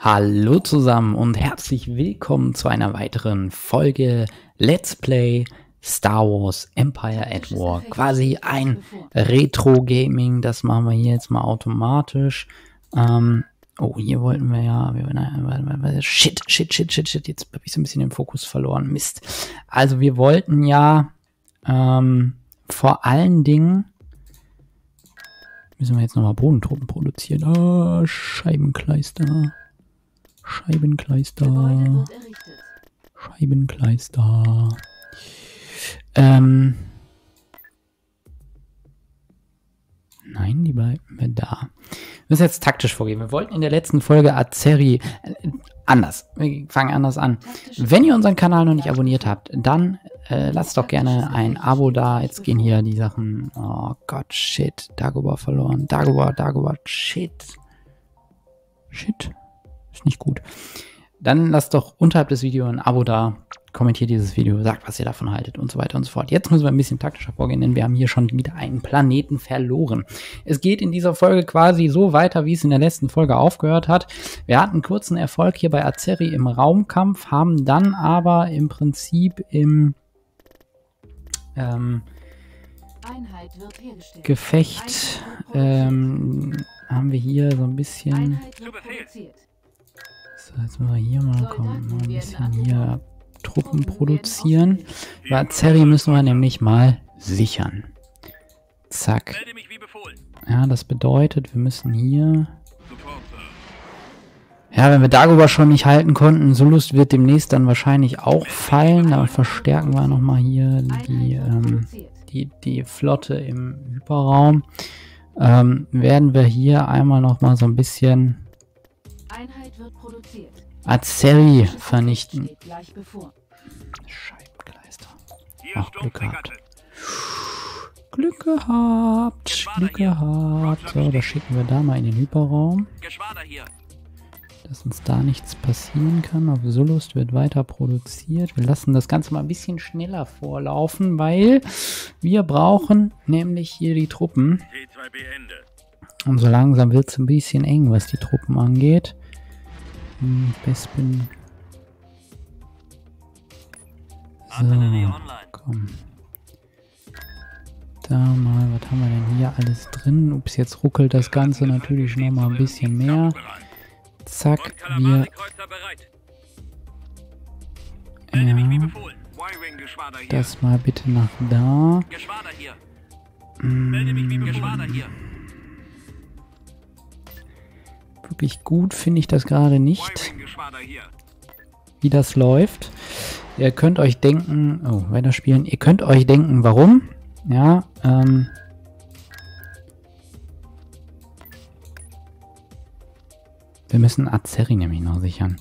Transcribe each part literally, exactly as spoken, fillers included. Hallo zusammen und herzlich willkommen zu einer weiteren Folge Let's Play Star Wars Empire at War. Quasi ein Retro-Gaming, das machen wir hier jetzt mal automatisch. Ähm, oh, hier wollten wir ja... Wir, na, shit, shit, shit, shit, shit, jetzt habe ich so ein bisschen den Fokus verloren, Mist. Also wir wollten ja ähm, vor allen Dingen... Müssen wir jetzt nochmal Bodentruppen produzieren. Ah, Scheibenkleister... Scheibenkleister. Scheibenkleister. Ähm. Nein, die bleiben da. Wir müssen jetzt taktisch vorgehen. Wir wollten in der letzten Folge Atzerri äh, anders. Wir fangen anders an. Wenn ihr unseren Kanal noch nicht abonniert habt, dann äh, lasst doch gerne ein Abo da. Jetzt gehen hier die Sachen. Oh Gott, shit. Dagobah verloren. Dagobah, Dagobah, shit. Shit. Nicht gut. Dann lasst doch unterhalb des Videos ein Abo da, kommentiert dieses Video, sagt, was ihr davon haltet und so weiter und so fort. Jetzt müssen wir ein bisschen taktischer vorgehen, denn wir haben hier schon wieder einen Planeten verloren. Es geht in dieser Folge quasi so weiter, wie es in der letzten Folge aufgehört hat. Wir hatten kurzen Erfolg hier bei Atzerri im Raumkampf, haben dann aber im Prinzip im ähm, Einheit wird hergestellt. Gefecht ähm, haben wir hier so ein bisschen... Jetzt müssen wir hier mal, kommen, mal ein bisschen hier Truppen produzieren. Bei Atzerri müssen wir nämlich mal sichern. Zack. Ja, das bedeutet, wir müssen hier... Ja, wenn wir Dagobah schon nicht halten konnten, Sullust wird demnächst dann wahrscheinlich auch fallen. Da verstärken wir nochmal hier die, ähm, die, die Flotte im Hyperraum. Ähm, werden wir hier einmal nochmal so ein bisschen... Atzerri vernichten. Scheibenkleister. Ach, Glück gehabt. Glück gehabt. Glück gehabt. So, das schicken wir da mal in den Hyperraum. Dass uns da nichts passieren kann. Auf Sullust wird weiter produziert. Wir lassen das Ganze mal ein bisschen schneller vorlaufen, weil wir brauchen nämlich hier die Truppen. Und so langsam wird es ein bisschen eng, was die Truppen angeht. Bespin. So, komm. Da mal, was haben wir denn hier alles drin? Ups, jetzt ruckelt das Ganze natürlich noch mal ein bisschen mehr. Zack, wir... Ja, das mal bitte nach da. Hm. Wirklich gut finde ich das gerade nicht, wie das läuft. Ihr könnt euch denken, oh, weiterspielen, ihr könnt euch denken, warum. Ja, ähm. Wir müssen Atzerri nämlich noch sichern.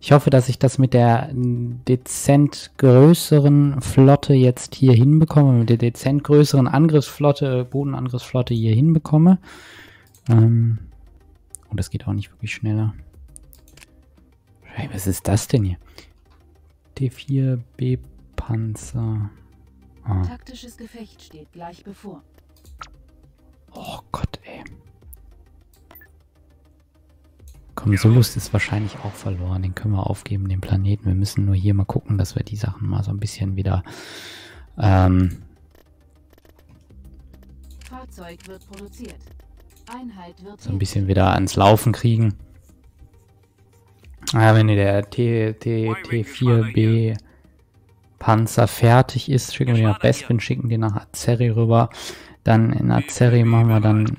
Ich hoffe, dass ich das mit der dezent größeren Flotte jetzt hier hinbekomme, mit der dezent größeren Angriffsflotte, Bodenangriffsflotte hier hinbekomme. Ähm. Und oh, das geht auch nicht wirklich schneller. Hey, was ist das denn hier? T vier B Panzer. Ah. Taktisches Gefecht steht gleich bevor. Oh Gott, ey. Komm, Sullust ist wahrscheinlich auch verloren. Den können wir aufgeben, den Planeten. Wir müssen nur hier mal gucken, dass wir die Sachen mal so ein bisschen wieder... Ähm, Fahrzeug wird produziert. So ein bisschen wieder ans Laufen kriegen. Ja, wenn der T vier B Panzer fertig ist, schicken wir den nach Bespin, schicken den nach Atzerri rüber. Dann in Atzerri machen wir dann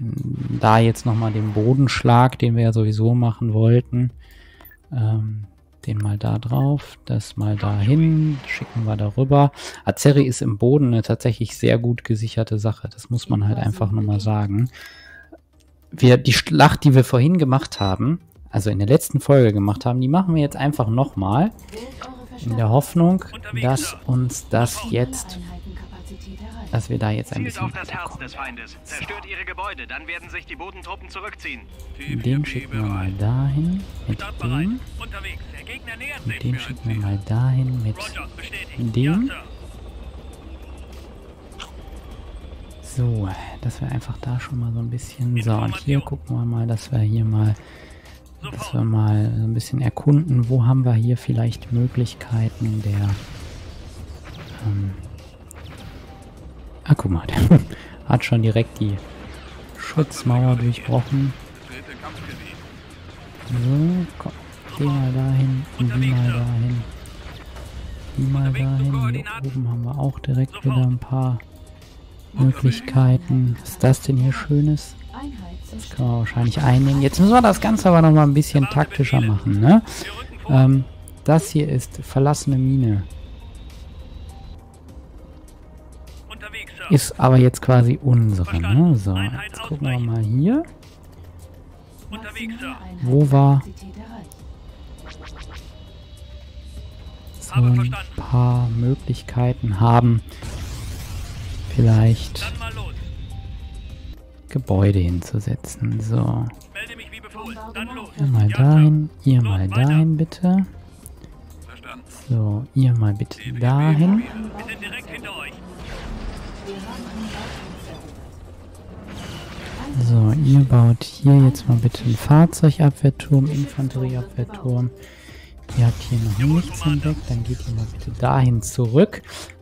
da jetzt nochmal den Bodenschlag, den wir ja sowieso machen wollten. Ähm, den mal da drauf, das mal dahin, schicken wir darüber. Atzerri ist im Boden eine tatsächlich sehr gut gesicherte Sache, das muss man halt einfach nochmal sagen. Wir, die Schlacht, die wir vorhin gemacht haben, also in der letzten Folge gemacht haben, die machen wir jetzt einfach nochmal. In der Hoffnung, dass uns das jetzt, dass wir da jetzt ein bisschen weiterkommen. So. Den schicken wir mal dahin, mit dem. Und den schicken wir mal dahin, mit dem. So, dass wir einfach da schon mal so ein bisschen... So, und hier gucken wir mal, dass wir hier mal dass wir mal ein bisschen erkunden, wo haben wir hier vielleicht Möglichkeiten der... Ähm ah, guck mal, der hat schon direkt die Schutzmauer durchbrochen. So, komm, geh mal dahin, geh mal dahin, geh mal dahin. Hier oben haben wir auch direkt wieder ein paar Möglichkeiten. Was ist das denn hier Schönes? Das können wir wahrscheinlich einnehmen. Jetzt müssen wir das Ganze aber nochmal ein bisschen taktischer machen, ne? Ähm, das hier ist verlassene Mine. Ist aber jetzt quasi unsere, ne? So, jetzt gucken wir mal hier. Wo war... so ein paar Möglichkeiten haben. Vielleicht... Gebäude hinzusetzen. So. Ihr mal dahin, ihr mal dahin bitte. So, ihr mal bitte dahin. So, ihr baut hier jetzt mal bitte einen Fahrzeugabwehrturm, Infanterieabwehrturm. Ihr habt hier noch nichts hinweg, dann geht ihr mal bitte dahin zurück.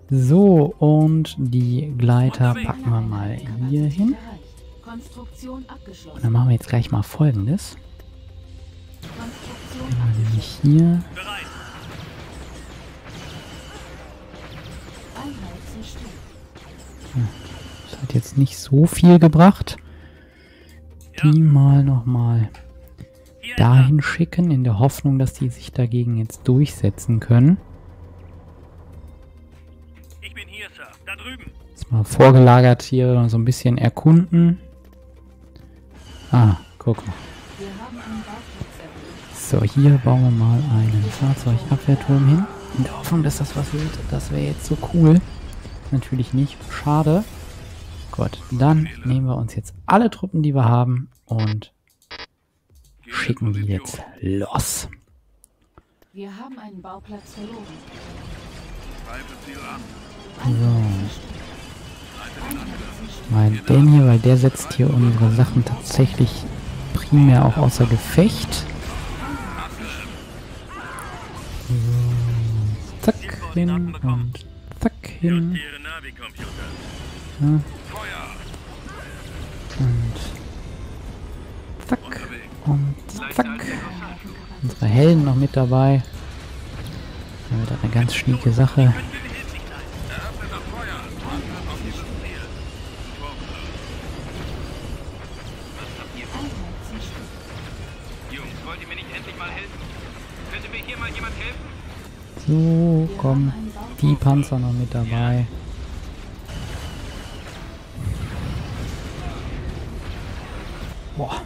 So, und die Gleiter packen wir mal hier hin. Und dann machen wir jetzt gleich mal Folgendes. Einmal nämlich hier. Das hat jetzt nicht so viel gebracht. Die mal nochmal dahin schicken, in der Hoffnung, dass die sich dagegen jetzt durchsetzen können. Ich bin hier, Sir. Da drüben. Jetzt mal vorgelagert hier so ein bisschen erkunden. Ah, guck mal. So, hier bauen wir mal einen Fahrzeugabwehrturm hin. In der Hoffnung, dass das was wird. Das wäre jetzt so cool. Natürlich nicht. Schade. Gut, dann nehmen wir uns jetzt alle Truppen, die wir haben, und schicken die jetzt los. Wir haben einen Bauplatz verloren. So. Weil den hier, weil der setzt hier unsere Sachen tatsächlich primär auch außer Gefecht. So, zack hin und zack hin. Ja. Und zack und zack. Unsere Helden noch mit dabei. Ja, wieder eine ganz schnieke Sache. So, komm, die Panzer noch mit dabei. Boah.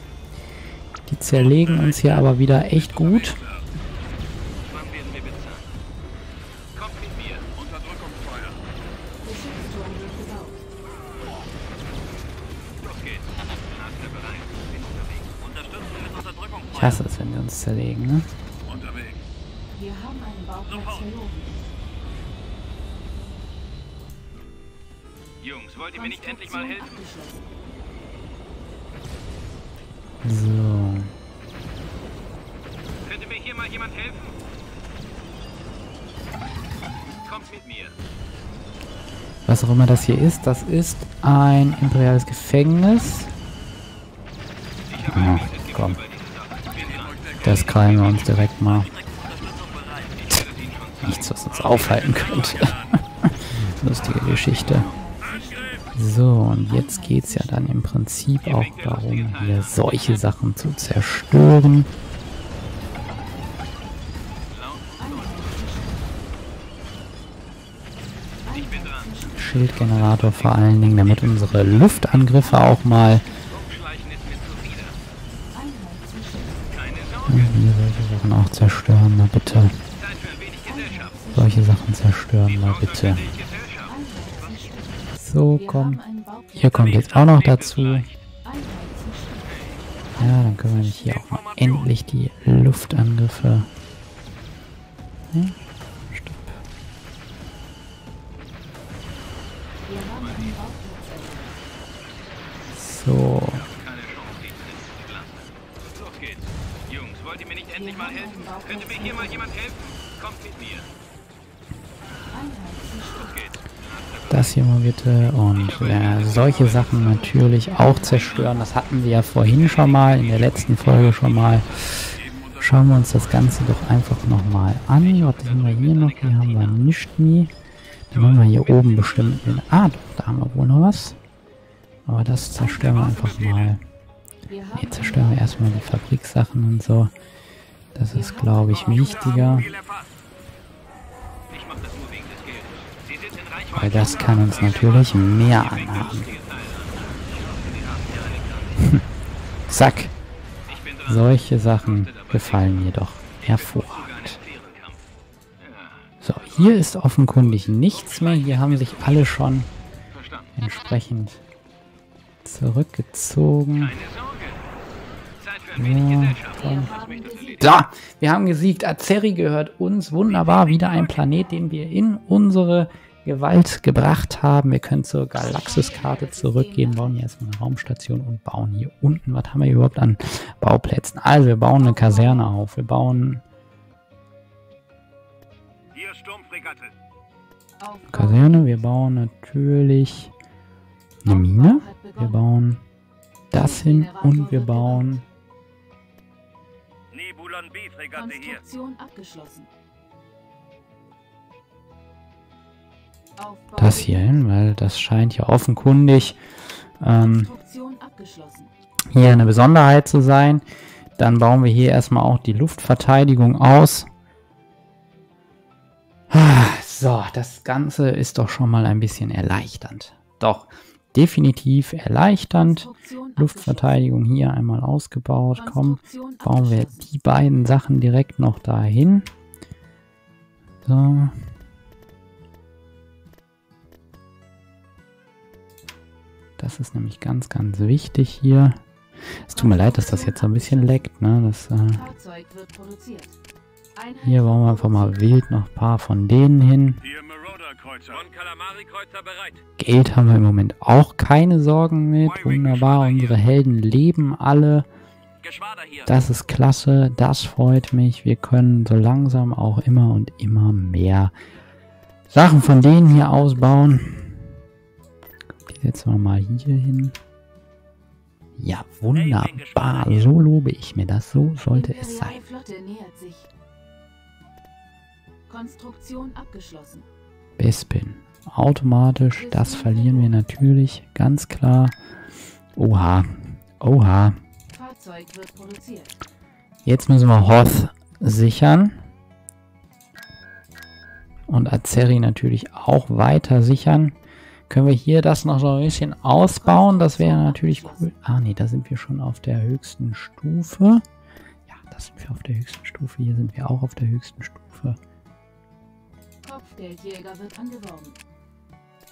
Die zerlegen uns hier aber wieder echt gut. Ich hasse es, wenn wir uns zerlegen, ne? Wir haben einen Bauplatz verloren. Jungs, wollt ihr mir nicht endlich mal helfen? So. Könnte mir hier mal jemand helfen? Kommt mit mir. Was auch immer das hier ist, das ist ein imperiales Gefängnis. Ah, komm. Das krallen wir uns direkt mal. Nichts, was uns aufhalten könnte. Lustige Geschichte. So, und jetzt geht es ja dann im Prinzip auch darum, hier solche Sachen zu zerstören. Schildgenerator vor allen Dingen, damit unsere Luftangriffe auch mal hier solche Sachen auch zerstören, na bitte. Solche Sachen zerstören, mal bitte. So, komm. Hier kommt jetzt auch noch dazu. Ja, dann können wir hier auch mal endlich die Luftangriffe. Ja, stopp. So. Wollt ihr mir nicht endlich mal helfen? Könnte mir hier mal jemand helfen? Kommt mit mir. Das hier mal bitte. Und äh, solche Sachen natürlich auch zerstören. Das hatten wir ja vorhin schon mal, in der letzten Folge schon mal. Schauen wir uns das Ganze doch einfach nochmal an. Was haben wir hier noch? Hier haben wir Nishtni. Dann haben wir hier oben bestimmt den... Ah, da haben wir wohl noch was. Aber das zerstören wir einfach mal. Jetzt zerstören wir erstmal die Fabriksachen und so. Das ist, glaube ich, wichtiger. Weil das kann uns natürlich mehr anhaben. Zack. Solche Sachen gefallen mir doch hervorragend. So, hier ist offenkundig nichts mehr. Hier haben sich alle schon entsprechend zurückgezogen. Da, wir haben gesiegt. Atzerri gehört uns. Wunderbar, wieder ein Planet, den wir in unsere Gewalt gebracht haben. Wir können zur Galaxiskarte zurückgehen, bauen hier erstmal eine Raumstation und bauen hier unten. Was haben wir überhaupt an Bauplätzen? Also wir bauen eine Kaserne auf. Wir bauen Kaserne, wir bauen natürlich eine Mine. Wir bauen das hin und wir bauen Konstruktion abgeschlossen. Das hier hin, weil das scheint ja offenkundig ähm, hier eine Besonderheit zu sein. Dann bauen wir hier erstmal auch die Luftverteidigung aus. So, das Ganze ist doch schon mal ein bisschen erleichternd. Doch, definitiv erleichternd. Luftverteidigung hier einmal ausgebaut. Komm, bauen wir die beiden Sachen direkt noch dahin. So. Das ist nämlich ganz, ganz wichtig hier. Es tut mir leid, dass das jetzt ein bisschen leckt. Ne? Das, äh hier wollen wir einfach mal wild noch ein paar von denen hin. Geld haben wir im Moment auch keine Sorgen mit. Wunderbar, unsere Helden leben alle. Das ist klasse, das freut mich. Wir können so langsam auch immer und immer mehr Sachen von denen hier ausbauen. Jetzt mal hier hin. Ja, wunderbar. So lobe ich mir das. So sollte es sein. Bespin. Automatisch. Das verlieren wir natürlich. Ganz klar. Oha. Oha. Jetzt müssen wir Hoth sichern. Und Atzerri natürlich auch weiter sichern. Können wir hier das noch so ein bisschen ausbauen? Das wäre natürlich cool. Ah nee, da sind wir schon auf der höchsten Stufe. Ja, da sind wir auf der höchsten Stufe. Hier sind wir auch auf der höchsten Stufe. Kopfgeldjäger wird angeworben.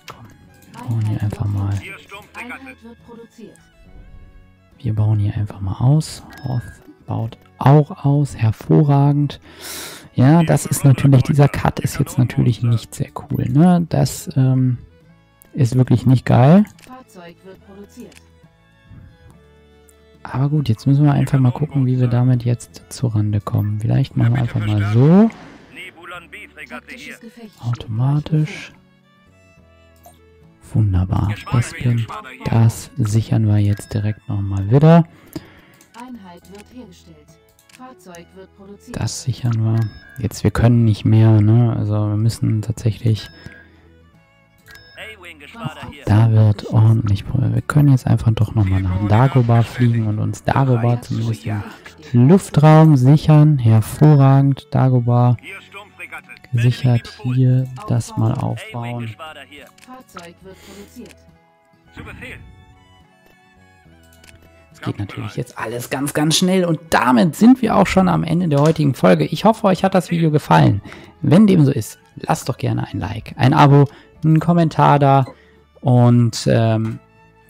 Komm, wir bauen hier einfach mal. Wir bauen hier einfach mal aus. Hoth baut auch aus. Hervorragend. Ja, das ist natürlich, dieser Cut ist jetzt natürlich nicht sehr cool. Ne? Das, ähm... ist wirklich nicht geil. Aber gut, jetzt müssen wir einfach mal gucken, wie wir damit jetzt zurande kommen. Vielleicht machen wir einfach mal so. Automatisch. Wunderbar. Bespin. Das sichern wir jetzt direkt nochmal wieder. Das sichern wir. Jetzt, wir können nicht mehr, ne? Also wir müssen tatsächlich... Da wird ordentlich... Wir können jetzt einfach doch nochmal nach Dagobah fliegen und uns Dagobah zumindest den Luftraum sichern. Hervorragend. Dagobah gesichert. Hier das mal aufbauen. Es geht natürlich jetzt alles ganz, ganz schnell. Und damit sind wir auch schon am Ende der heutigen Folge. Ich hoffe, euch hat das Video gefallen. Wenn dem so ist, lasst doch gerne ein Like, ein Abo, einen Kommentar da und ähm,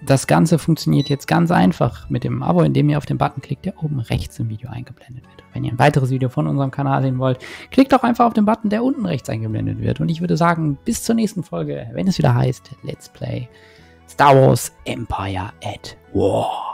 das Ganze funktioniert jetzt ganz einfach mit dem Abo, indem ihr auf den Button klickt, der oben rechts im Video eingeblendet wird. Wenn ihr ein weiteres Video von unserem Kanal sehen wollt, klickt doch einfach auf den Button, der unten rechts eingeblendet wird. Und ich würde sagen, bis zur nächsten Folge, wenn es wieder heißt Let's Play Star Wars Empire at War.